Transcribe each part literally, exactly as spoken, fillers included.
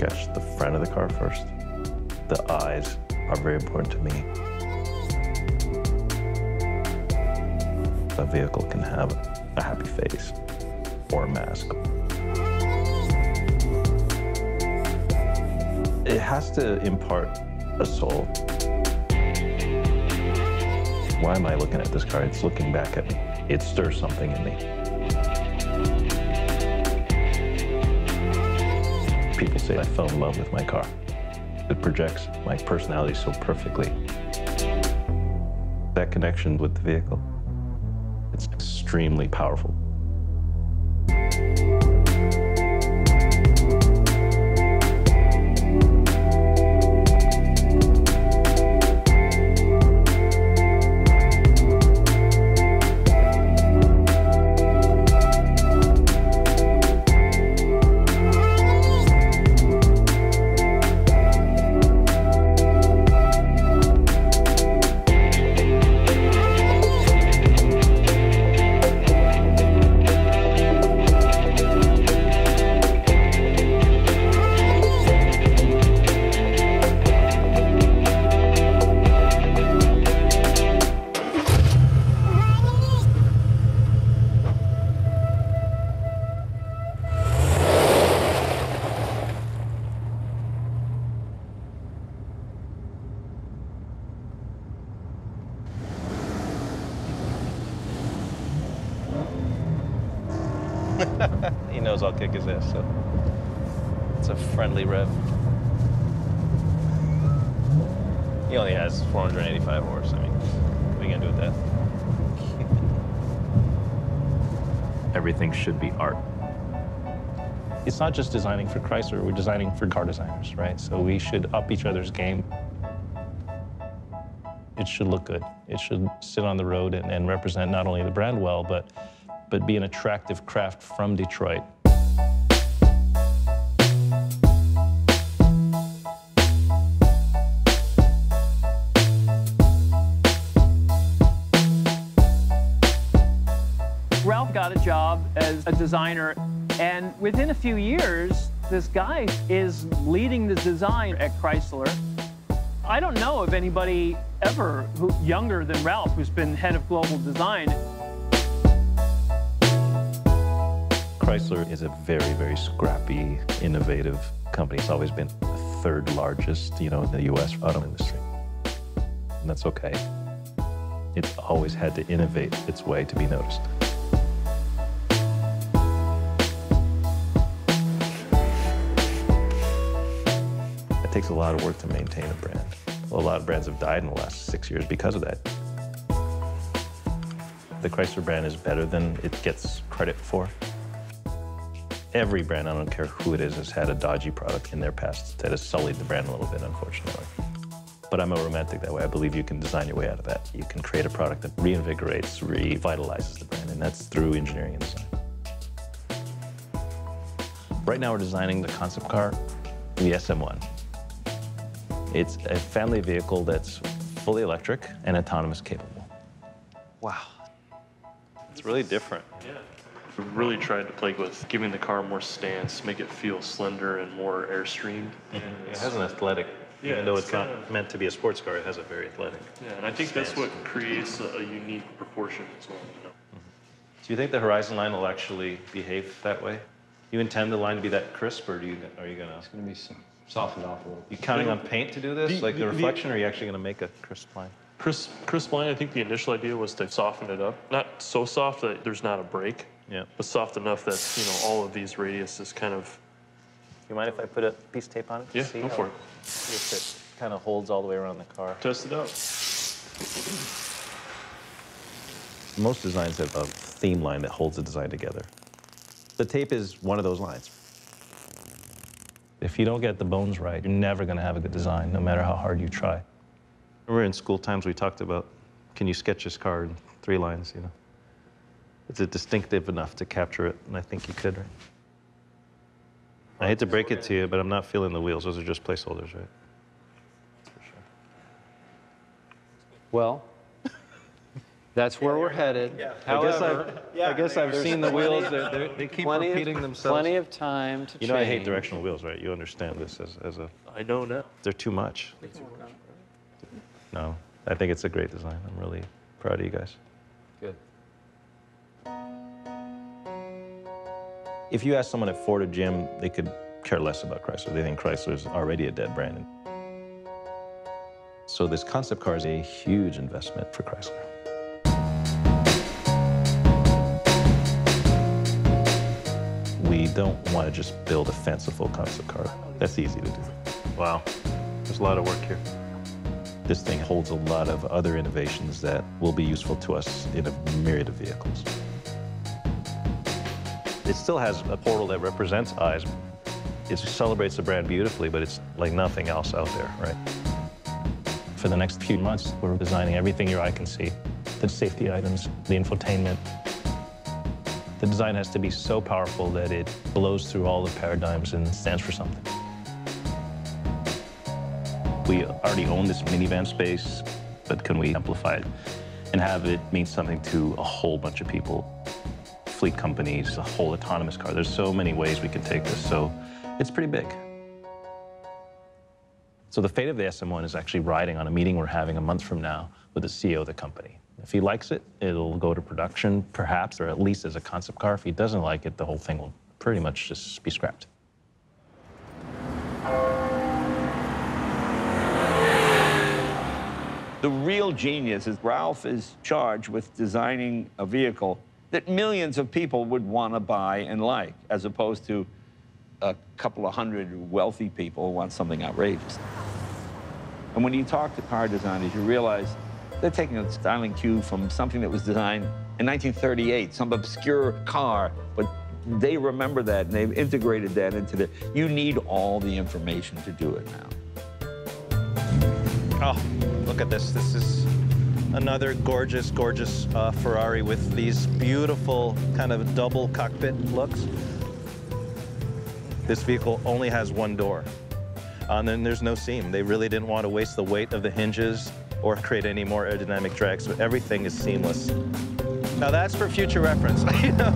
sketch the front of the car first. The eyes are very important to me. A vehicle can have a happy face or a mask. It has to impart a soul. Why am I looking at this car? It's looking back at me. It stirs something in me. People say I fell in love with my car. It projects my personality so perfectly. That connection with the vehicle, it's extremely powerful. He knows I'll kick his ass, so it's a friendly rev. He only has four hundred eighty-five horse. I mean, what are you gonna do with that? Everything should be art. It's not just designing for Chrysler, we're designing for car designers, right? So we should up each other's game. It should look good. It should sit on the road and, and represent not only the brand well, but but be an attractive craft from Detroit. Ralph got a job as a designer, and within a few years, this guy is leading the design at Chrysler. I don't know of anybody ever who, younger than Ralph who's been head of global design. Chrysler is a very, very scrappy, innovative company. It's always been the third largest, you know, in the U S auto industry. And that's okay. It's always had to innovate its way to be noticed. It takes a lot of work to maintain a brand. Well, a lot of brands have died in the last six years because of that. The Chrysler brand is better than it gets credit for. Every brand, I don't care who it is, has had a dodgy product in their past that has sullied the brand a little bit, unfortunately. But I'm a romantic that way. I believe you can design your way out of that. You can create a product that reinvigorates, revitalizes the brand, and that's through engineering and design. Right now, we're designing the concept car, the S M one. It's a family vehicle that's fully electric and autonomous capable. Wow. It's really different. Yeah. We really tried to play with giving the car more stance, make it feel slender and more airstreamed. Mm-hmm. It has an athletic, yeah, even though it's, it's not of, meant to be a sports car, it has a very athletic. Yeah, and I think stance. That's what creates a, a unique proportion as well. You know? Mm-hmm. Do you think the horizon line will actually behave that way? You intend the line to be that crisp, or do you, are you gonna? It's gonna be some, softened off a little. You counting on paint to do this, the, like the, the reflection, the, or are you actually gonna make a crisp line? Crisp, crisp line. I think the initial idea was to soften it up, not so soft that there's not a break. Yeah. But soft enough that, you know, all of these radiuses kind of... You mind if I put a piece of tape on it? Yeah, see go for it. If it kind of holds all the way around the car. Test it out. Most designs have a theme line that holds the design together. The tape is one of those lines. If you don't get the bones right, you're never going to have a good design, no matter how hard you try. Remember in school times we talked about, can you sketch this car in three lines, you know? Is it distinctive enough to capture it? And I think you could, right? I hate to break it to you, but I'm not feeling the wheels. Those are just placeholders, right? For sure. Well, That's where yeah, we're headed. Yeah. However, I guess I've, yeah, I guess I've seen the wheels. They're, they're, they keep repeating of, themselves. Plenty of time to change. You know, change. I hate directional wheels, right? You understand this as, as a... I don't know. They're too much. They can work on it, right? No. I think it's a great design. I'm really proud of you guys. Good. If you ask someone at Ford or G M, they could care less about Chrysler. They think Chrysler's already a dead brand. So this concept car is a huge investment for Chrysler. We don't want to just build a fanciful concept car. That's easy to do. Wow. There's a lot of work here. This thing holds a lot of other innovations that will be useful to us in a myriad of vehicles. It still has a portal that represents eyes. It celebrates the brand beautifully, but it's like nothing else out there, right? For the next few months, we're designing everything your eye can see. The safety items, the infotainment. The design has to be so powerful that it blows through all the paradigms and stands for something. We already own this minivan space, but can we amplify it and have it mean something to a whole bunch of people? Fleet companies, a whole autonomous car. There's so many ways we can take this, so it's pretty big. So the fate of the S M one is actually riding on a meeting we're having a month from now with the C E O of the company. If he likes it, it'll go to production, perhaps, or at least as a concept car. If he doesn't like it, the whole thing will pretty much just be scrapped. The real genius is Ralph is charged with designing a vehicle that millions of people would want to buy and like, as opposed to a couple of hundred wealthy people who want something outrageous. And when you talk to car designers, you realize they're taking a styling cue from something that was designed in nineteen thirty-eight, some obscure car, but they remember that and they've integrated that into the, you need all the information to do it now. Oh, look at this. This is another gorgeous, gorgeous uh, Ferrari with these beautiful kind of double cockpit looks. This vehicle only has one door. And then there's no seam. They really didn't want to waste the weight of the hinges or create any more aerodynamic drag, so everything is seamless. Now that's for future reference. You know?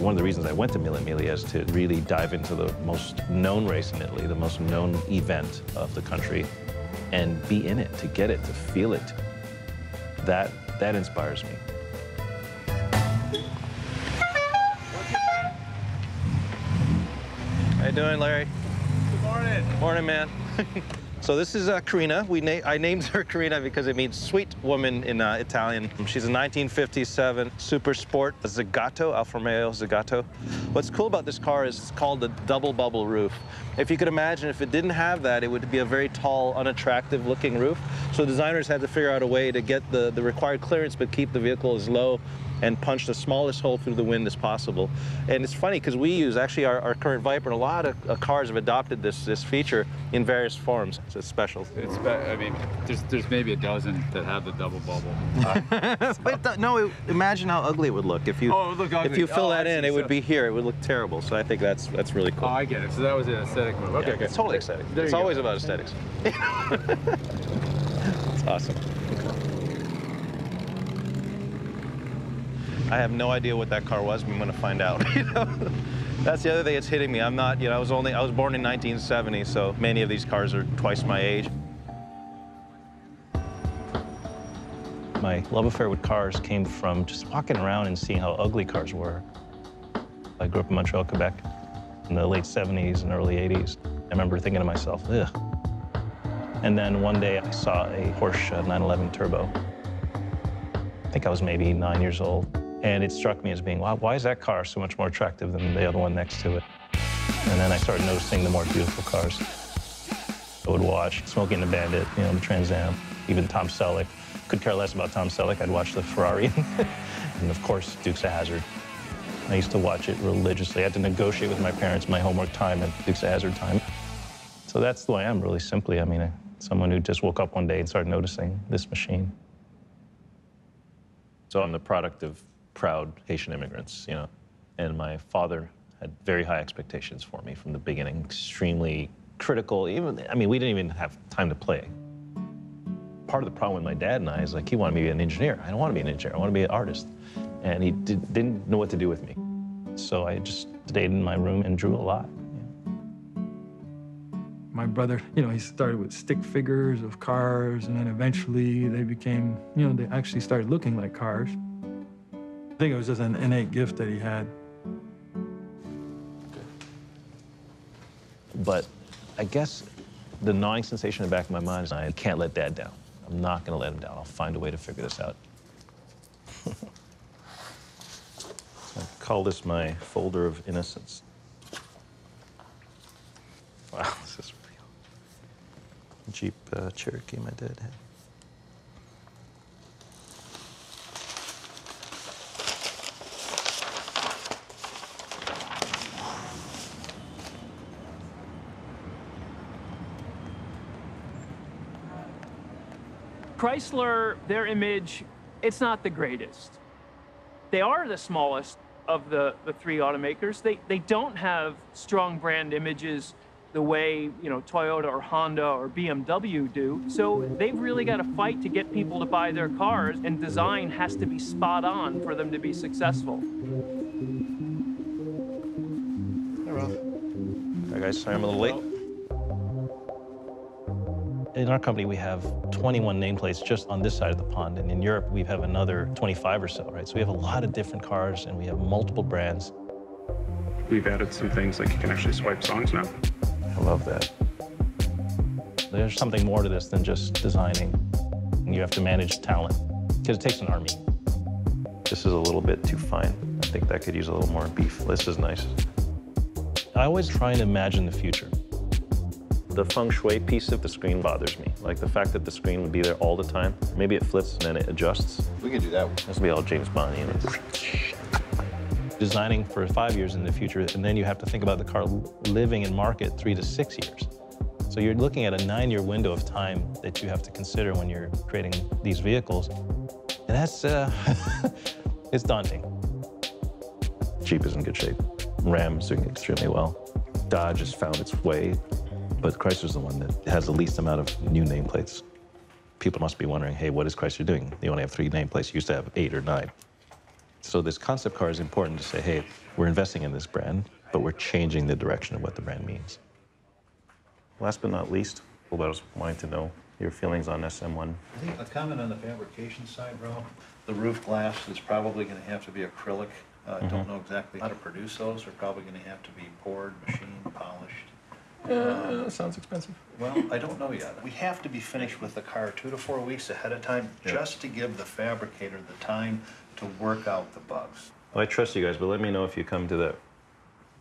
One of the reasons I went to Mille Miglia is to really dive into the most known race in Italy, the most known event of the country, and be in it, to get it, to feel it. That, that inspires me. How you doing, Larry? Good morning. Morning, man. So this is uh, Karina. We na I named her Karina because it means sweet woman in uh, Italian. She's a nineteen fifty-seven Super Sport Zagato, Alfa Romeo Zagato. What's cool about this car is it's called the double bubble roof. If you could imagine, if it didn't have that, it would be a very tall, unattractive looking roof. So designers had to figure out a way to get the, the required clearance but keep the vehicle as low and punch the smallest hole through the wind as possible. And it's funny because we use, actually our, our current Viper, and a lot of uh, cars have adopted this this feature in various forms. It's special. It's, I mean, there's, there's maybe a dozen that have the double bubble. Uh, so. But no, it, imagine how ugly it would look. If you, oh, look ugly. If you fill oh, that I in, see, it so. would be here. It would look terrible. So I think that's that's really cool. Oh, I get it. So that was an aesthetic move. Okay, yeah, okay. It's totally aesthetic. There it's always go. about aesthetics. It's awesome. I have no idea what that car was, but I'm going to find out. You know? That's the other thing that's hitting me. I'm not, you know, I was only, I was born in nineteen seventy, so many of these cars are twice my age. My love affair with cars came from just walking around and seeing how ugly cars were. I grew up in Montreal, Quebec, in the late seventies and early eighties. I remember thinking to myself, ugh. And then one day I saw a Porsche nine eleven Turbo. I think I was maybe nine years old. And it struck me as being, wow, why is that car so much more attractive than the other one next to it? And then I started noticing the more beautiful cars. I would watch Smokey and the Bandit, you know, the Trans Am, even Tom Selleck. Could care less about Tom Selleck. I'd watch the Ferrari, and of course, Dukes of Hazzard. I used to watch it religiously. I had to negotiate with my parents my homework time and Dukes of Hazzard time. So that's the way I am, really simply. I mean, I, someone who just woke up one day and started noticing this machine. So I'm the product of proud Haitian immigrants, you know, and my father had very high expectations for me from the beginning, extremely critical, even, I mean, we didn't even have time to play. part of the problem with my dad and I is like he wanted me to be an engineer. I don't want to be an engineer. I want to be an artist. And he did, didn't know what to do with me. So I just stayed in my room and drew a lot. My brother, you know, he started with stick figures of cars, and then eventually they became, you know, they actually started looking like cars. I think it was just an innate gift that he had. But I guess the gnawing sensation in the back of my mind is I can't let Dad down. I'm not going to let him down. I'll find a way to figure this out. I call this my folder of innocence. Wow, this is real. Jeep uh, Cherokee my dad had. Chrysler, their image, it's not the greatest. They are the smallest of the, the three automakers. They, they don't have strong brand images the way, you know, Toyota or Honda or B M W do. So they've really got to fight to get people to buy their cars, and design has to be spot on for them to be successful. Hey, Ralph. Hi, guys. Sorry I'm a little late. In our company, we have twenty-one nameplates just on this side of the pond, and in Europe, we have another twenty-five or so, right? So we have a lot of different cars, and we have multiple brands. We've added some things, like you can actually swipe songs now. I love that. There's something more to this than just designing. You have to manage talent, because it takes an army. This is a little bit too fine. I think that could use a little more beef. This is nice. I always try and imagine the future. The feng shui piece of the screen bothers me. Like the fact that the screen would be there all the time. Maybe it flips and then it adjusts. We could do that. This will be all James Bond, you know. Designing for five years in the future, and then you have to think about the car living in market three to six years. So you're looking at a nine-year window of time that you have to consider when you're creating these vehicles. And that's, uh, it's daunting. Jeep is in good shape. Ram's doing extremely well. Dodge has found its way. But Chrysler's the one that has the least amount of new nameplates. People must be wondering, hey, what is Chrysler doing? They only have three nameplates. You used to have eight or nine. So this concept car is important to say, hey, we're investing in this brand, but we're changing the direction of what the brand means. Last but not least, I was wanting to know your feelings on S M one. I think a comment on the fabrication side, Ralph. The roof glass is probably going to have to be acrylic. I uh, mm-hmm. don't know exactly how to produce those. They're probably going to have to be poured, machined, polished. Uh, um, sounds expensive. Well, I don't know yet. We have to be finished with the car two to four weeks ahead of time, yeah. just to give the fabricator the time to work out the bugs. Well, I trust you guys, but let me know if you come to that.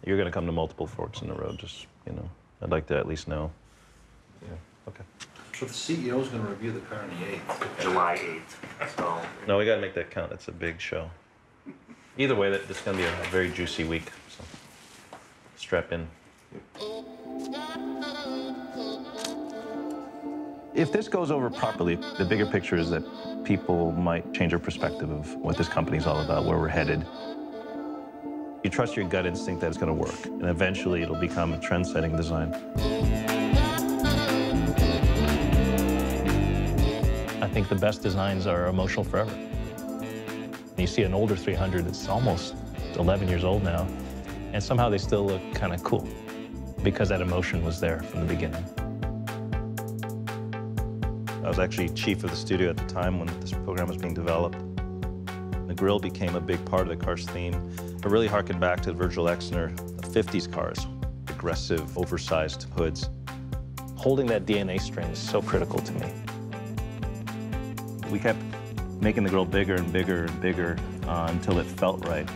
You're going to come to multiple forks in the road, just, you know. I'd like to at least know. Yeah, okay. So the C E O is going to review the car on the eighth. July eighth, so. No, we got to make that count. It's a big show. Either way, that it's going to be a very juicy week, so strap in. Yep. If this goes over properly, the bigger picture is that people might change their perspective of what this company is all about, where we're headed. You trust your gut instinct that it's going to work, and eventually it'll become a trend-setting design. I think the best designs are emotional forever. You see an older three hundred that's almost eleven years old now, and somehow they still look kind of cool because that emotion was there from the beginning. I was actually chief of the studio at the time when this program was being developed. The grill became a big part of the car's theme. It really harkened back to Virgil Exner, the fifties cars, aggressive, oversized hoods. Holding that D N A string is so critical to me. We kept making the grill bigger and bigger and bigger uh, until it felt right.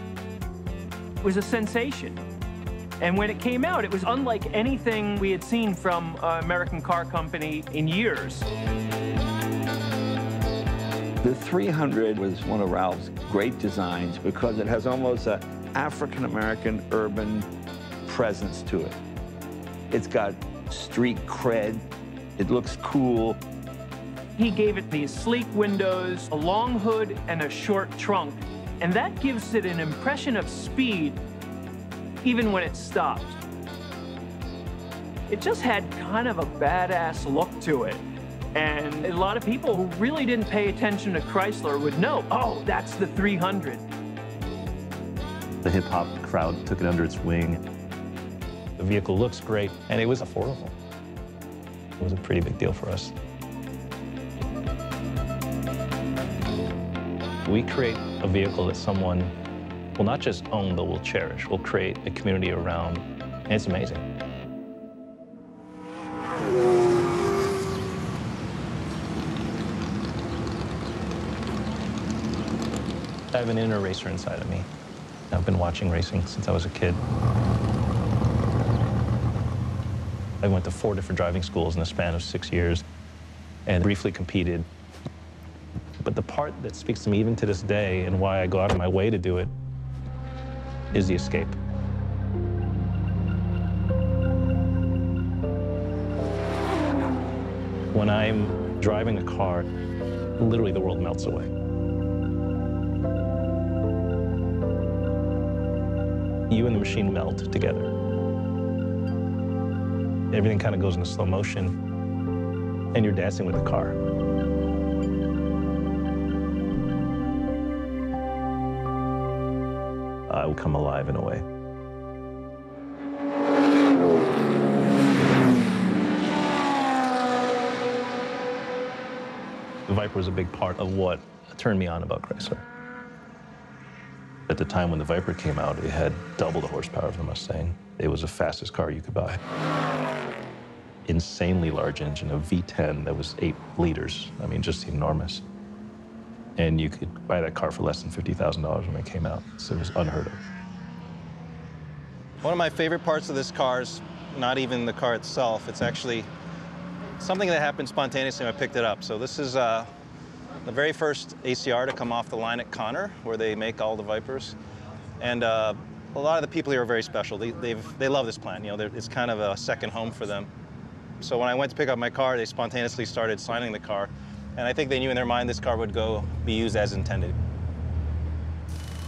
It was a sensation. And when it came out, it was unlike anything we had seen from uh, American car company in years. The three hundred was one of Ralph's great designs because it has almost an African-American urban presence to it. It's got street cred. It looks cool. He gave it these sleek windows, a long hood, and a short trunk. And that gives it an impression of speed even when it stopped. It just had kind of a badass look to it. And a lot of people who really didn't pay attention to Chrysler would know, oh, that's the three hundred. The hip-hop crowd took it under its wing. The vehicle looks great, and it was affordable. It was a pretty big deal for us. We create a vehicle that someone will not just own, but will cherish. We'll create a community around, and it's amazing. I have an inner racer inside of me. I've been watching racing since I was a kid. I went to four different driving schools in the span of six years and briefly competed. But the part that speaks to me even to this day and why I go out of my way to do it is the escape. When I'm driving a car, literally the world melts away. You and the machine meld together. Everything kind of goes into slow motion, and you're dancing with the car. I will come alive in a way. The Viper was a big part of what turned me on about Chrysler. At the time when the Viper came out, it had double the horsepower of the Mustang. It was the fastest car you could buy. Insanely large engine, a V ten that was eight liters. I mean, just enormous. And you could buy that car for less than fifty thousand dollars when it came out, so it was unheard of. One of my favorite parts of this car is not even the car itself. It's actually something that happened spontaneously when I picked it up. So this is uh, the very first A C R to come off the line at Connor, where they make all the Vipers. And uh, a lot of the people here are very special. They, they've, they love this plant. You know, it's kind of a second home for them. So when I went to pick up my car, they spontaneously started signing the car. And I think they knew in their mind this car would go be used as intended.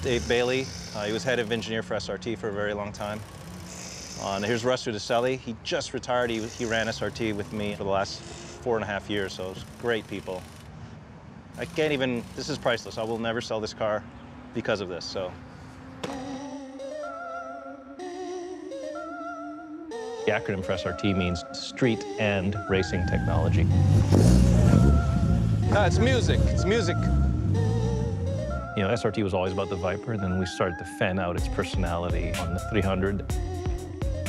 Dave Bailey, uh, he was head of engineer for S R T for a very long time. Uh, and here's Russ Udicelli. He just retired. He, he ran S R T with me for the last four and a half years, so it was great people. I can't even, this is priceless. I will never sell this car because of this, so. The acronym for S R T means Street and Racing Technology. No, it's music, it's music. You know, S R T was always about the Viper, then we started to fan out its personality on the three hundred.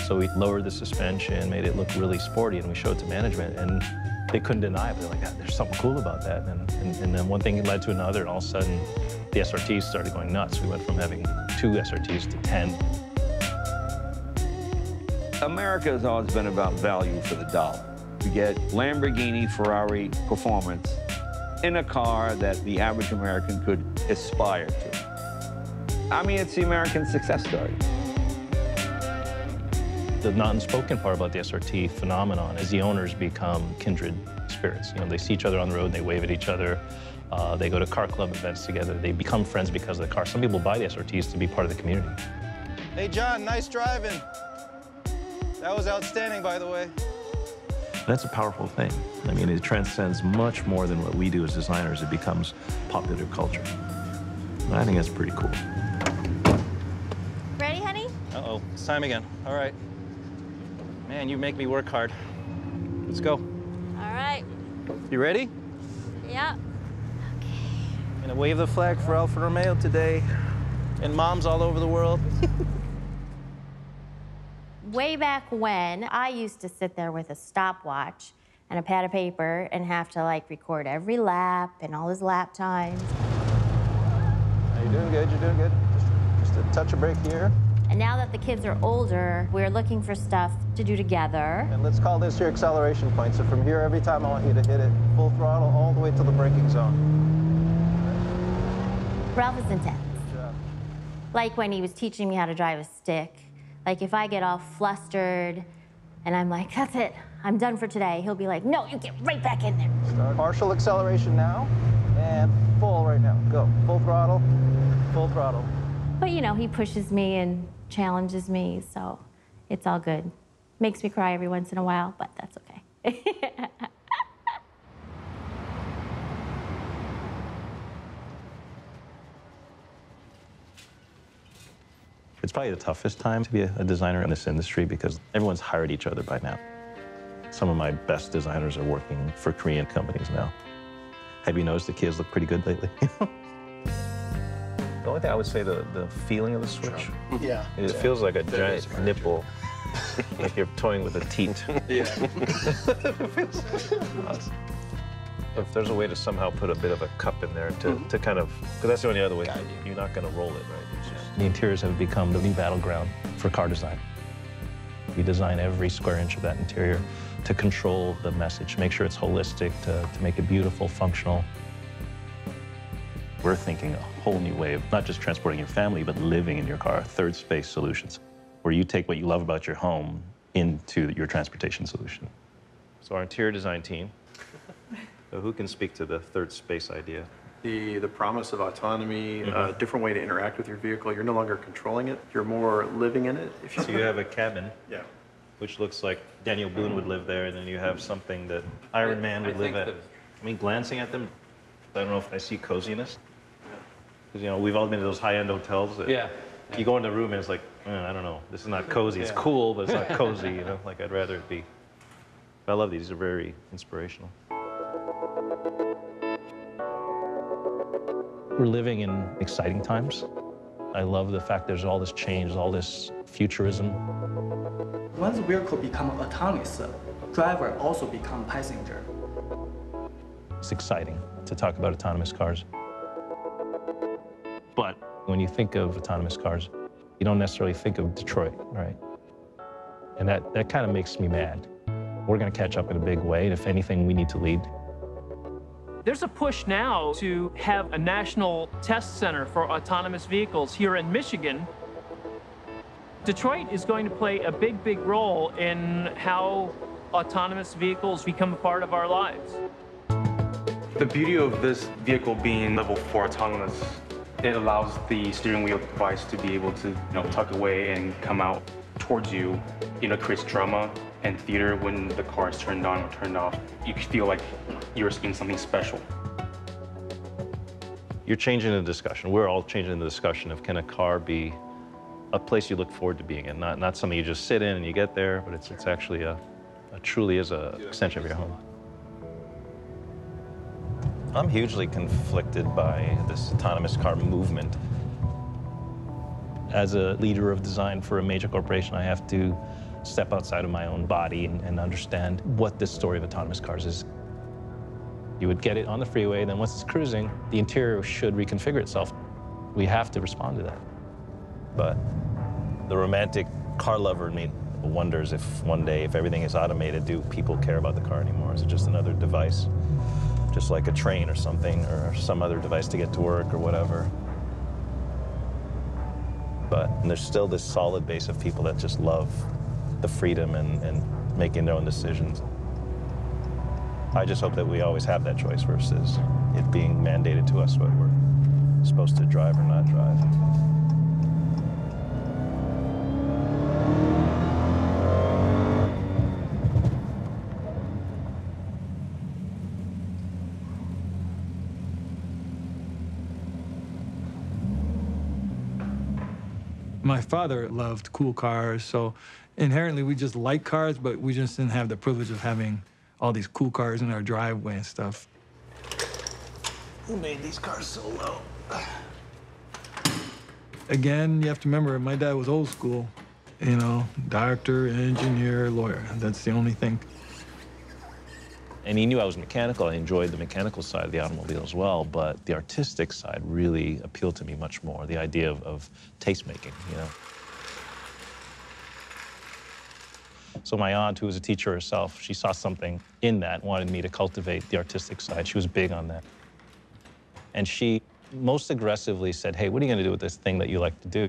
So we lowered the suspension, made it look really sporty, and we showed it to management. And they couldn't deny it, but they're like, ah, there's something cool about that. And, and, and then one thing led to another, and all of a sudden, the S R Ts started going nuts. We went from having two S R Ts to ten. America has always been about value for the dollar. You get Lamborghini, Ferrari performance in a car that the average American could aspire to. I mean, it's the American success story. The not unspoken part about the S R T phenomenon is the owners become kindred spirits. You know, they see each other on the road, they wave at each other, uh, they go to car club events together, they become friends because of the car. Some people buy the S R Ts to be part of the community. Hey, John, nice driving. That was outstanding, by the way. That's a powerful thing. I mean, it transcends much more than what we do as designers. It becomes popular culture. And I think that's pretty cool. Ready, honey? Uh-oh, it's time again. All right. Man, you make me work hard. Let's go. All right. You ready? Yeah. Okay. I'm gonna wave the flag for Alfa Romeo today, and moms all over the world. Way back when, I used to sit there with a stopwatch and a pad of paper and have to like record every lap and all his lap times. You're doing good. You're doing good. Just, just a touch of break here. And now that the kids are older, we're looking for stuff to do together. And let's call this your acceleration point. So from here, every time I want you to hit it full throttle all the way to the braking zone. Ralph is intense. Good job. Like when he was teaching me how to drive a stick. Like if I get all flustered and I'm like, that's it, I'm done for today. He'll be like, no, you get right back in there. Start partial acceleration now and full right now. Go, full throttle, full throttle. But you know, he pushes me and challenges me, so it's all good. Makes me cry every once in a while, but that's okay. It's probably the toughest time to be a designer in this industry because everyone's hired each other by now. Some of my best designers are working for Korean companies now. Have you noticed the kids look pretty good lately? The only thing I would say, the, the feeling of the switch, yeah. It yeah. feels like a that giant nipple if you're toying with a teat. Yeah. If there's a way to somehow put a bit of a cup in there to, mm-hmm. to kind of, because that's the only other way, you're not going to roll it, right? It's just... The interiors have become the new battleground for car design. We design every square inch of that interior to control the message, make sure it's holistic, to, to make it beautiful, functional. We're thinking a whole new way of not just transporting your family, but living in your car, third space solutions, where you take what you love about your home into your transportation solution. So our interior design team, so who can speak to the third space idea? The, the promise of autonomy, mm-hmm. uh, a different way to interact with your vehicle. You're no longer controlling it, you're more living in it. If you so you have a cabin. Yeah. Which looks like Daniel Boone would live there, and then you have something that Iron Man would I live at. The... I mean, glancing at them, I don't know if I see coziness. Because, you know, we've all been to those high-end hotels that yeah. you go in the room and it's like, mm, I don't know, this is not cozy. Yeah. It's cool, but it's not cozy, you know? Like, I'd rather it be. But I love these. These are very inspirational. We're living in exciting times. I love the fact there's all this change, all this futurism. Once the vehicle becomes autonomous, driver also becomes passenger. It's exciting to talk about autonomous cars. But when you think of autonomous cars, you don't necessarily think of Detroit, right? And that, that kind of makes me mad. We're going to catch up in a big way, and if anything, we need to lead. There's a push now to have a national test center for autonomous vehicles here in Michigan. Detroit is going to play a big, big role in how autonomous vehicles become a part of our lives. The beauty of this vehicle being level four autonomous, it allows the steering wheel device to be able to, you know, tuck away and come out towards you. You know, creates drama and theater when the car is turned on or turned off. You feel like you're seeing something special. You're changing the discussion. We're all changing the discussion of can a car be a place you look forward to being in, not, not something you just sit in and you get there, but it's, it's actually a, a truly is an extension of your home. I'm hugely conflicted by this autonomous car movement. As a leader of design for a major corporation, I have to step outside of my own body and, and understand what this story of autonomous cars is. You would get it on the freeway, then once it's cruising, the interior should reconfigure itself. We have to respond to that. But the romantic car lover in me wonders if one day, if everything is automated, do people care about the car anymore? Is it just another device, just like a train or something, or some other device to get to work or whatever? But there's still this solid base of people that just love the freedom and, and making their own decisions. I just hope that we always have that choice versus it being mandated to us what we're supposed to drive or not drive. My father loved cool cars, so inherently we just like cars, but we just didn't have the privilege of having all these cool cars in our driveway and stuff. Who made these cars so low? Again, you have to remember, my dad was old school. You know, doctor, engineer, lawyer. That's the only thing. And he knew I was mechanical. I enjoyed the mechanical side of the automobile as well, but the artistic side really appealed to me much more, the idea of, of taste-making, you know? So my aunt, who was a teacher herself, she saw something in that, wanted me to cultivate the artistic side. She was big on that. And she most aggressively said, hey, what are you going to do with this thing that you like to do?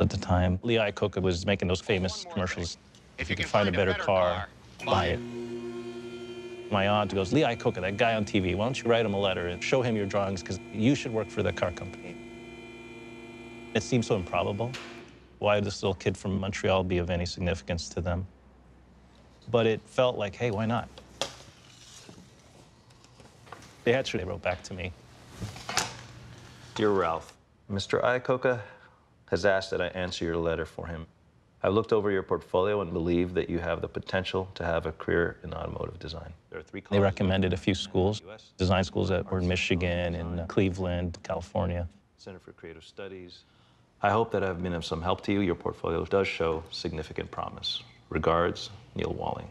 At the time, Lee Iacocca was making those famous commercials. If you can find a better car, buy it. My aunt goes, Lee Iacocca, that guy on T V, why don't you write him a letter and show him your drawings, because you should work for the car company. It seemed so improbable. Why would this little kid from Montreal be of any significance to them? But it felt like, hey, why not? They actually wrote back to me. Dear Ralph, Mister Iacocca has asked that I answer your letter for him. I've looked over your portfolio and believe that you have the potential to have a career in automotive design. There are three they recommended a few schools, design schools that were in Michigan and Cleveland, California. Center for Creative Studies. I hope that I've been of some help to you. Your portfolio does show significant promise. Regards, Neil Walling.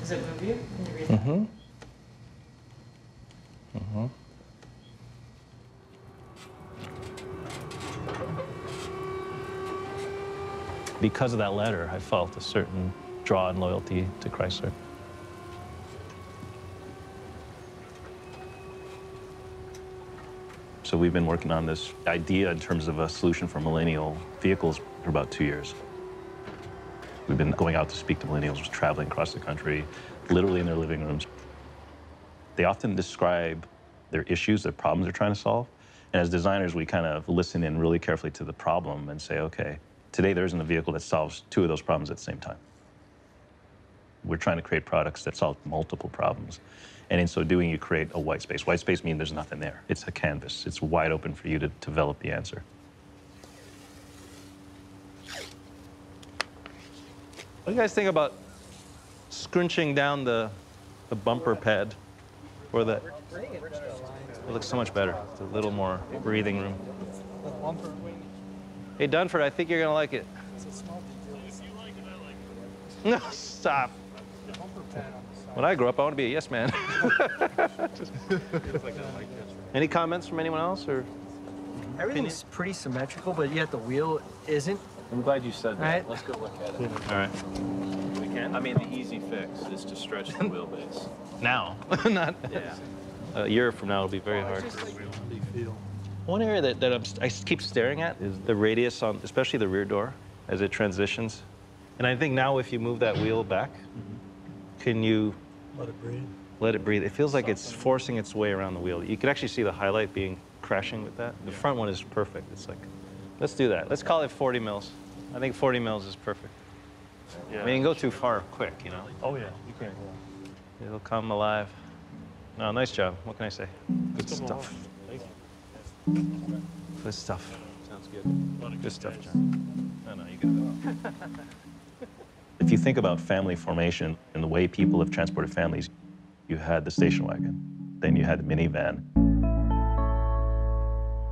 Does it move you? Can you read that? Mm-hmm. Mm-hmm. Because of that letter, I felt a certain draw and loyalty to Chrysler. So we've been working on this idea in terms of a solution for millennial vehicles for about two years. We've been going out to speak to millennials, traveling across the country, literally in their living rooms. They often describe their issues, their problems they're trying to solve. And as designers, we kind of listen in really carefully to the problem and say, okay, today, there isn't a vehicle that solves two of those problems at the same time. We're trying to create products that solve multiple problems. And in so doing, you create a white space. White space means there's nothing there. It's a canvas. It's wide open for you to develop the answer. What do you guys think about scrunching down the, the bumper pad? Or the, it looks so much better. It's a little more breathing room. Hey, Dunford, I think you're going to like it. If you like it, I like it. No, stop. When I grow up, I want to be a yes man. Any comments from anyone else? Or everything's pretty symmetrical, but yet the wheel isn't. I'm glad you said that. Right? Let's go look at it. Yeah. All right. We can? I mean, the easy fix is to stretch the wheelbase. Now. Not yeah. A year from now, it'll be very oh, hard. One area that, that I'm, I keep staring at is the radius on, especially the rear door, as it transitions. And I think now if you move that wheel back, mm-hmm. can you let it breathe? Let it breathe. It feels like Something. It's forcing its way around the wheel. You can actually see the highlight being crashing with that. The yeah. front one is perfect. It's like, let's do that. Let's call it forty mils. I think forty mils is perfect. Yeah. I mean, you can go too far quick, you know? Oh, yeah, you can. It'll come alive. No, nice job. What can I say? Good stuff. Good stuff. Sounds good. Good stuff, John. No, no, you got it. If you think about family formation and the way people have transported families, you had the station wagon, then you had the minivan.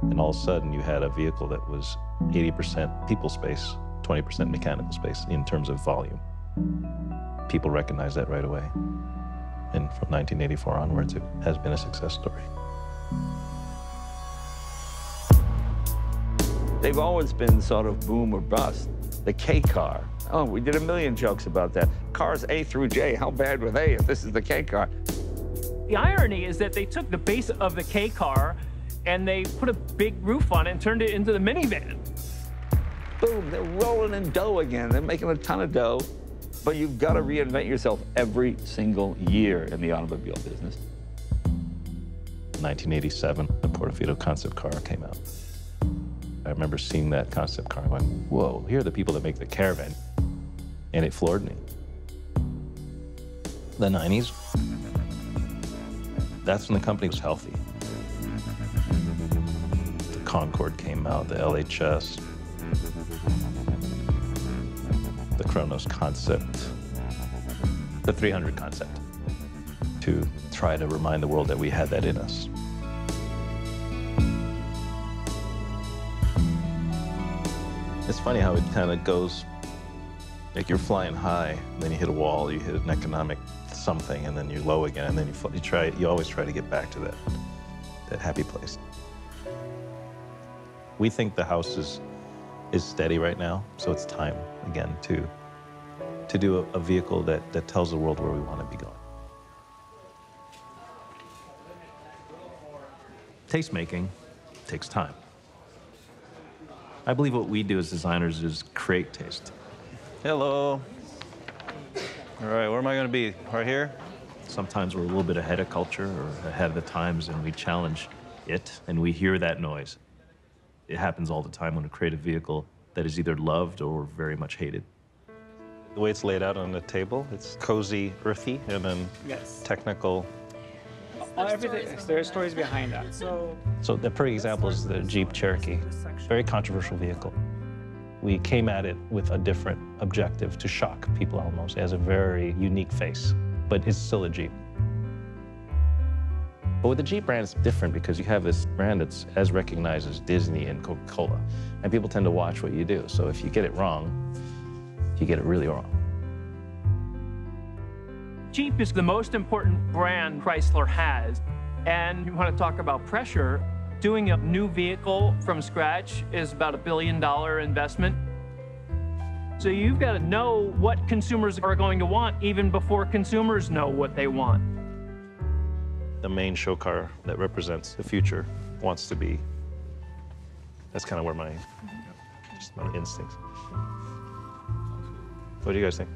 And all of a sudden, you had a vehicle that was eighty percent people space, twenty percent mechanical space in terms of volume. People recognized that right away. And from nineteen eighty-four onwards, it has been a success story. They've always been sort of boom or bust. The K car. Oh, we did a million jokes about that. Cars A through J, how bad were they if this is the K car? The irony is that they took the base of the K car and they put a big roof on it and turned it into the minivan. Boom, they're rolling in dough again. They're making a ton of dough. But you've got to reinvent yourself every single year in the automobile business. nineteen eighty-seven, the Portofino concept car came out. I remember seeing that concept car and going, whoa, here are the people that make the Caravan. And it floored me. The nineties, that's when the company was healthy. The Concorde came out, the L H S, the Kronos concept, the three hundred concept, to try to remind the world that we had that in us. It's funny how it kind of goes, like you're flying high, then you hit a wall, you hit an economic something, and then you're low again, and then you, fly, you try. You always try to get back to that, that happy place. We think the house is, is steady right now, so it's time again to, to do a, a vehicle that, that tells the world where we want to be going. Taste-making takes time. I believe what we do as designers is create taste. Hello. All right, where am I gonna be? Right here? Sometimes we're a little bit ahead of culture or ahead of the times and we challenge it and we hear that noise. It happens all the time when we create a vehicle that is either loved or very much hated. The way it's laid out on the table, it's cozy, earthy, and then yes. technical. There's Everything. Stories there are stories behind that. So, so the perfect example is the Jeep Cherokee. Very controversial vehicle. We came at it with a different objective to shock people almost. It has a very unique face, but it's still a Jeep. But with the Jeep brand, it's different because you have this brand that's as recognized as Disney and Coca-Cola, and people tend to watch what you do. So if you get it wrong, you get it really wrong. Jeep is the most important brand Chrysler has, and you want to talk about pressure. Doing a new vehicle from scratch is about a billion dollar investment. So you've got to know what consumers are going to want even before consumers know what they want. The main show car that represents the future wants to be. That's kind of where my, just my instincts. What do you guys think?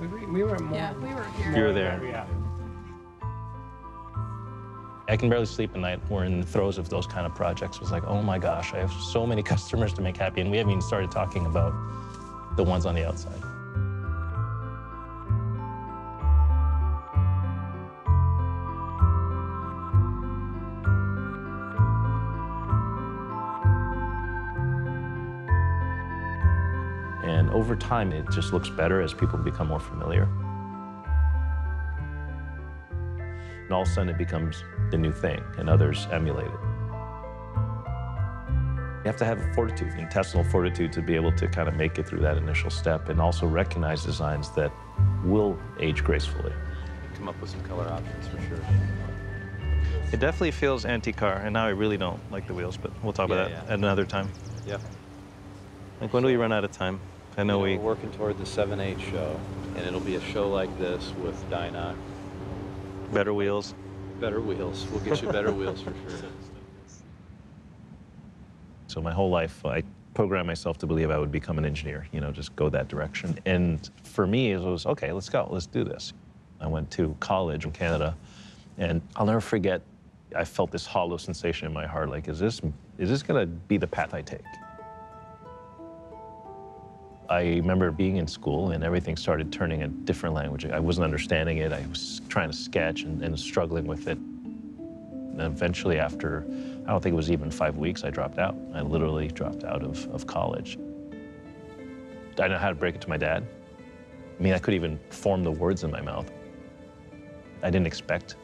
We, we were more. Yeah, we were here. You were there. Yeah. I can barely sleep at night. We're in the throes of those kind of projects. It was like, oh my gosh, I have so many customers to make happy, and we haven't even started talking about the ones on the outside. And over time, it just looks better as people become more familiar. And all of a sudden, it becomes the new thing, and others emulate it. You have to have fortitude, intestinal fortitude, to be able to kind of make it through that initial step, and also recognize designs that will age gracefully. Come up with some color options, for sure. It definitely feels anti-car, and now I really don't like the wheels, but we'll talk about yeah, that yeah. at another time. Yeah. Like, when do we run out of time? I know we... We're working toward the seven eight show, and it'll be a show like this with Dynoc. Better wheels. Better wheels. We'll get you better wheels for sure. So my whole life, I programmed myself to believe I would become an engineer, you know, just go that direction. And for me, it was, okay, let's go, let's do this. I went to college in Canada, and I'll never forget, I felt this hollow sensation in my heart, like, is this, is this gonna be the path I take? I remember being in school and everything started turning a different language. I wasn't understanding it. I was trying to sketch and, and struggling with it. And eventually after, I don't think it was even five weeks, I dropped out. I literally dropped out of, of college. I didn't know how to break it to my dad. I mean, I couldn't even form the words in my mouth. I didn't expect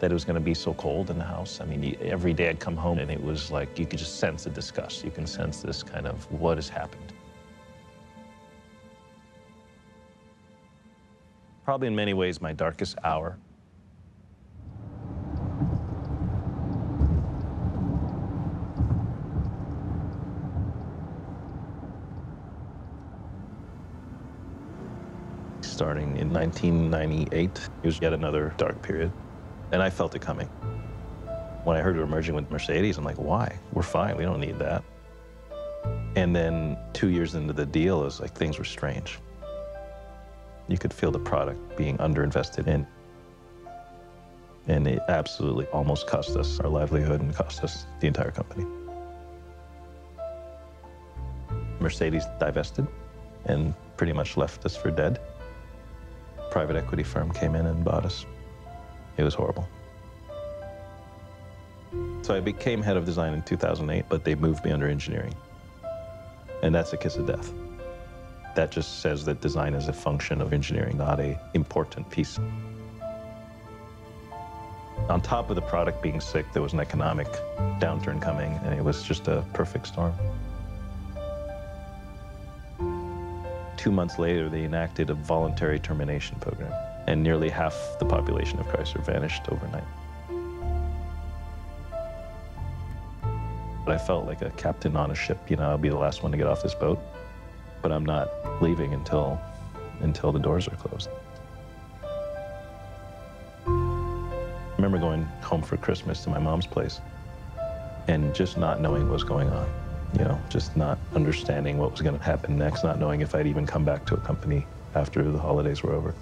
that it was going to be so cold in the house. I mean, every day I'd come home and it was like, you could just sense the disgust. You can sense this kind of what has happened. Probably in many ways my darkest hour. Starting in nineteen ninety-eight, it was yet another dark period, and I felt it coming. When I heard we were merging with Mercedes, I'm like, why? We're fine, we don't need that. And then two years into the deal, it was like things were strange. You could feel the product being underinvested in. And it absolutely almost cost us our livelihood and cost us the entire company. Mercedes divested and pretty much left us for dead. Private equity firm came in and bought us. It was horrible. So I became head of design in two thousand eight, but they moved me under engineering. And that's a kiss of death. That just says that design is a function of engineering, not an important piece. On top of the product being sick, there was an economic downturn coming, and it was just a perfect storm. Two months later, they enacted a voluntary termination program, and nearly half the population of Chrysler vanished overnight. But I felt like a captain on a ship, you know, I'll be the last one to get off this boat. But I'm not leaving until, until the doors are closed. I remember going home for Christmas to my mom's place and just not knowing what was going on, you know, just not understanding what was going to happen next, not knowing if I'd even come back to a company after the holidays were over.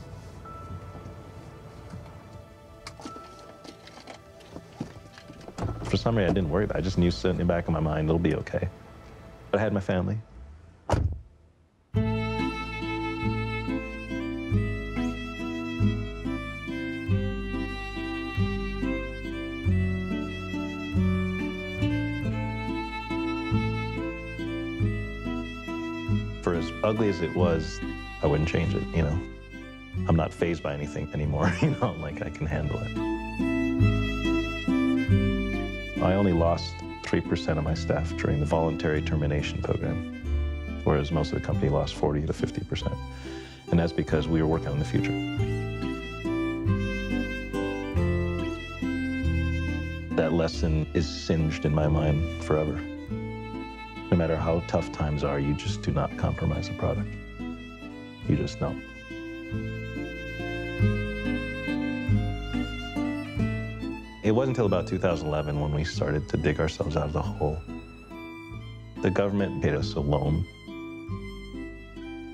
For some reason, I didn't worry about it. I just knew sitting in the back of my mind, it'll be okay. But I had my family. for as ugly as it was, I wouldn't change it, you know. I'm not fazed by anything anymore, you know, I'm like, I can handle it. I only lost three percent of my staff during the voluntary termination program, whereas most of the company lost forty to fifty percent. And that's because we were working on the future. That lesson is singed in my mind forever. No matter how tough times are, you just do not compromise the product. You just don't. It wasn't until about two thousand eleven when we started to dig ourselves out of the hole. The government paid us a loan.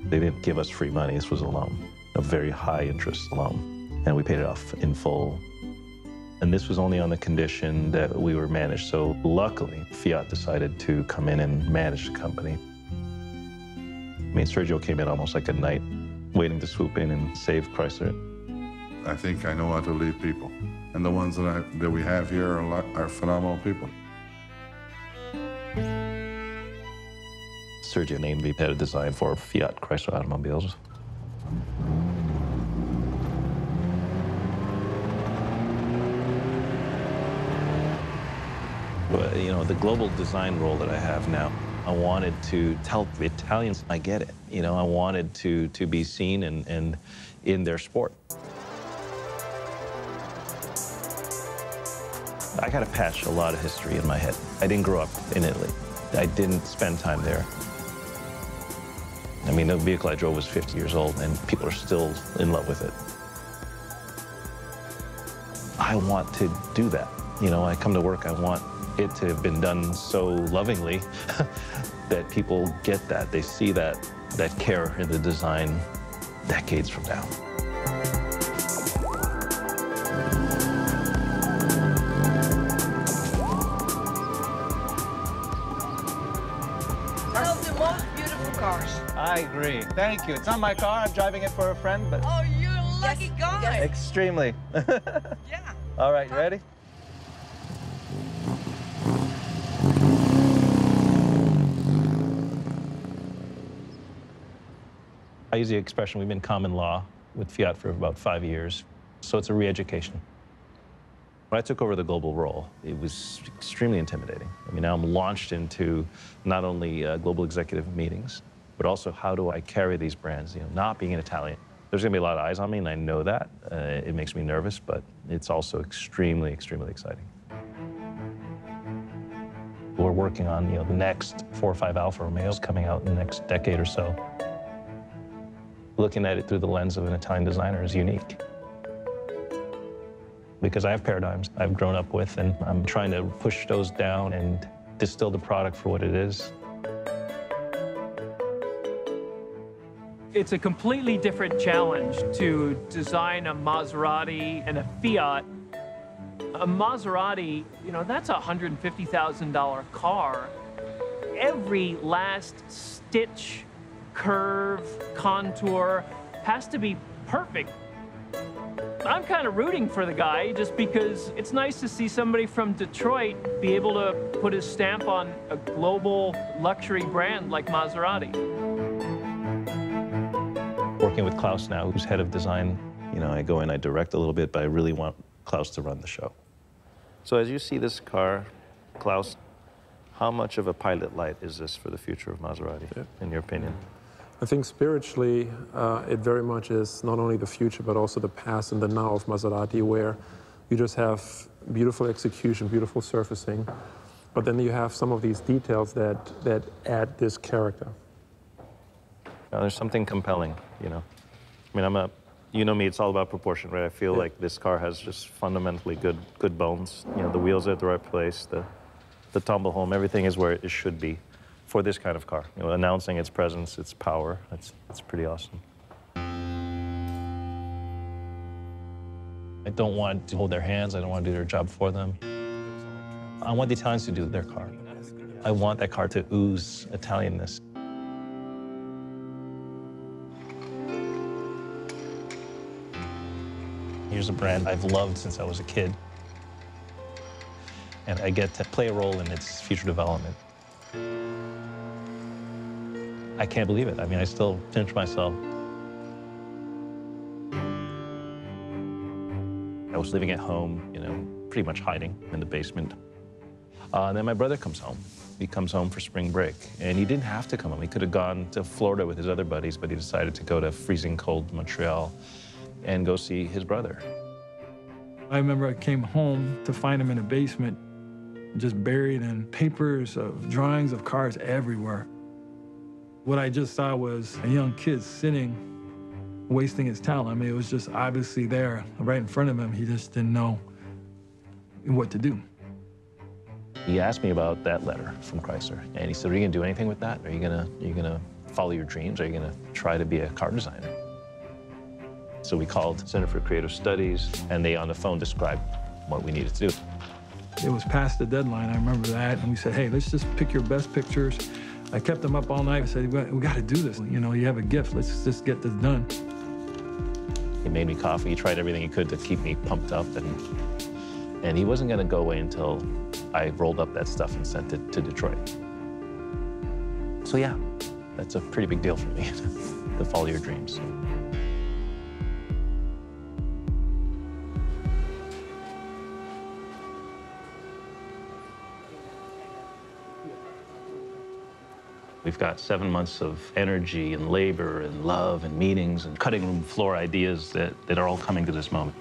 They didn't give us free money, this was a loan, a very high interest loan. And we paid it off in full. And this was only on the condition that we were managed. So luckily, Fiat decided to come in and manage the company. I mean, Sergio came in almost like a knight, waiting to swoop in and save Chrysler. I think I know how to lead people. And the ones that, I, that we have here are, lot, are phenomenal people. Sergio named me head of design for Fiat Chrysler automobiles. But, you know, the global design role that I have now, I wanted to tell the Italians I get it. You know, I wanted to, to be seen and, and in their sport. I got to patch a lot of history in my head. I didn't grow up in Italy. I didn't spend time there. I mean, the vehicle I drove was fifty years old, and people are still in love with it. I want to do that. You know, I come to work, I want it to have been done so lovingly that people get that. They see that, that care in the design decades from now. I agree. Thank you. It's not my car. I'm driving it for a friend, but... Oh, you're a lucky yes. guy. Yes. Extremely. Yeah. All right, ready? I use the expression, we've been common law with Fiat for about five years, so it's a re-education. When I took over the global role, it was extremely intimidating. I mean, now I'm launched into not only uh, global executive meetings, but also how do I carry these brands, you know, not being an Italian. There's gonna be a lot of eyes on me, and I know that. Uh, it makes me nervous, but it's also extremely, extremely exciting. We're working on, you know, the next four or five Alfa Romeos coming out in the next decade or so. Looking at it through the lens of an Italian designer is unique. Because I have paradigms I've grown up with, and I'm trying to push those down and distill the product for what it is. It's a completely different challenge to design a Maserati and a Fiat. A Maserati, you know, that's a one hundred fifty thousand dollar car. Every last stitch, curve, contour has to be perfect. I'm kind of rooting for the guy just because it's nice to see somebody from Detroit be able to put his stamp on a global luxury brand like Maserati. Working with Klaus now, who's head of design, you know, I go in, I direct a little bit, but I really want Klaus to run the show. So as you see this car, Klaus, how much of a pilot light is this for the future of Maserati, yeah. in your opinion? I think spiritually, uh, it very much is not only the future, but also the past and the now of Maserati, where you just have beautiful execution, beautiful surfacing, but then you have some of these details that, that add this character. Now, there's something compelling, you know. I mean, I'm a, you know me, it's all about proportion, right? I feel yeah. like this car has just fundamentally good, good bones. You know, the wheels are at the right place, the, the tumble home, everything is where it should be for this kind of car. You know, announcing its presence, its power, it's, it's pretty awesome. I don't want to hold their hands. I don't want to do their job for them. I want the Italians to do their car. I want that car to ooze Italianness. Here's a brand I've loved since I was a kid. And I get to play a role in its future development. I can't believe it. I mean, I still pinch myself. I was living at home, you know, pretty much hiding in the basement. Uh, and then my brother comes home. He comes home for spring break, and he didn't have to come home. He could have gone to Florida with his other buddies, but he decided to go to freezing cold Montreal and go see his brother. I remember I came home to find him in a basement, just buried in papers of drawings of cars everywhere. What I just saw was a young kid sitting, wasting his talent. I mean, it was just obviously there, right in front of him. He just didn't know what to do. He asked me about that letter from Chrysler, and he said, are you gonna do anything with that? Are you gonna, are you gonna follow your dreams? Are you gonna try to be a car designer? So we called Center for Creative Studies, and they on the phone described what we needed to do. It was past the deadline, I remember that, and we said, hey, let's just pick your best pictures. I kept them up all night. I said, we gotta do this. You know, you have a gift, let's just get this done. He made me coffee, he tried everything he could to keep me pumped up, and, and he wasn't gonna go away until I rolled up that stuff and sent it to Detroit. So yeah, that's a pretty big deal for me, to follow your dreams. We've got seven months of energy and labor and love and meetings and cutting room floor ideas that, that are all coming to this moment.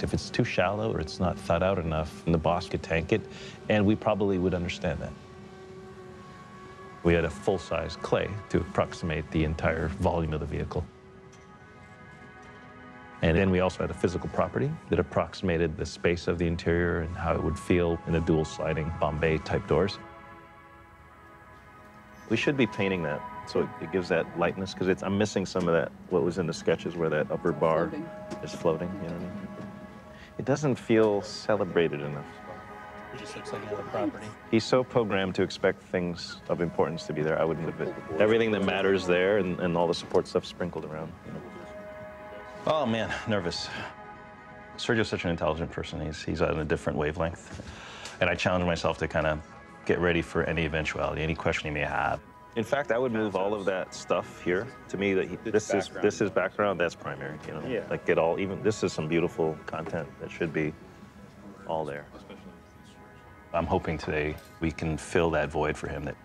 If it's too shallow or it's not thought out enough, then the boss could tank it, and we probably would understand that. We had a full-size clay to approximate the entire volume of the vehicle. And then we also had a physical property that approximated the space of the interior and how it would feel in the dual sliding Bombay-type doors. We should be painting that, so it, it gives that lightness, because I'm missing some of that, what was in the sketches where that upper bar floating. is floating, you know what I mean? It doesn't feel celebrated enough. It just looks like another property. He's so programmed to expect things of importance to be there, I wouldn't have it. Everything that matters there and, and all the support stuff sprinkled around, you know. Oh man, nervous. Sergio's such an intelligent person, he's, he's on a different wavelength. And I challenge myself to kind of get ready for any eventuality, any question you may have. In fact, I would move all of that stuff here. To me, that he, this is this is background. That's primary. You know, yeah. Like get all even. This is some beautiful content that should be all there. I'm hoping today we can fill that void for him that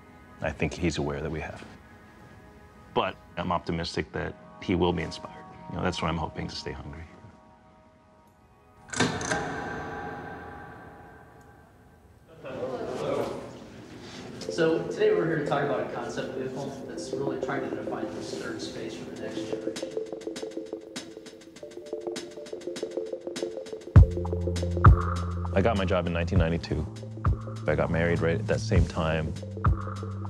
I think he's aware that we have. But I'm optimistic that he will be inspired. You know, that's what I'm hoping, to stay hungry. So today we're here to talk about a concept vehicle that's really trying to define the third space for the next generation. I got my job in nineteen ninety-two. I got married right at that same time.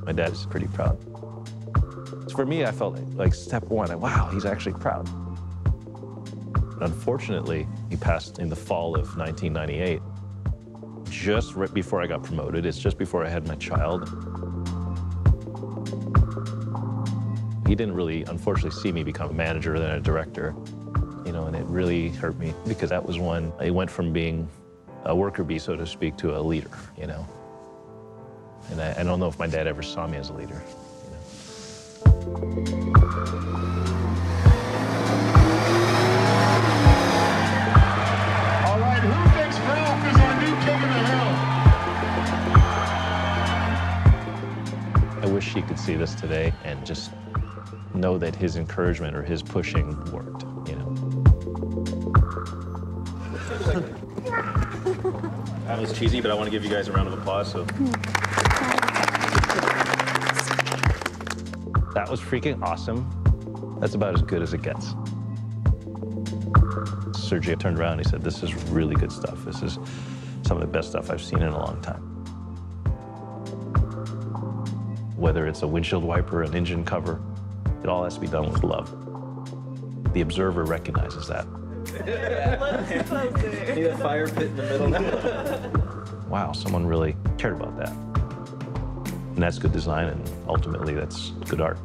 My dad is pretty proud. For me, I felt like step one, wow, he's actually proud. Unfortunately, he passed in the fall of nineteen ninety-eight. Just right before I got promoted. It's just before I had my child. He didn't really, unfortunately, see me become a manager, then a director, you know, and it really hurt me because that was when I went from being a worker bee, so to speak, to a leader, you know. And I, I don't know if my dad ever saw me as a leader, you know. All right, who thinks Ralph is our new king of the hill? I wish he could see this today and just know that his encouragement or his pushing worked, you know. That was cheesy, but I want to give you guys a round of applause, so. That was freaking awesome. That's about as good as it gets. Sergio turned around and he said, this is really good stuff. This is some of the best stuff I've seen in a long time. Whether it's a windshield wiper, an engine cover, it all has to be done with love. The observer recognizes that. Need a fire pit in the middle. Wow, someone really cared about that. And that's good design, and ultimately that's good art.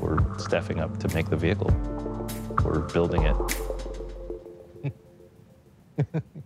We're staffing up to make the vehicle. We're building it.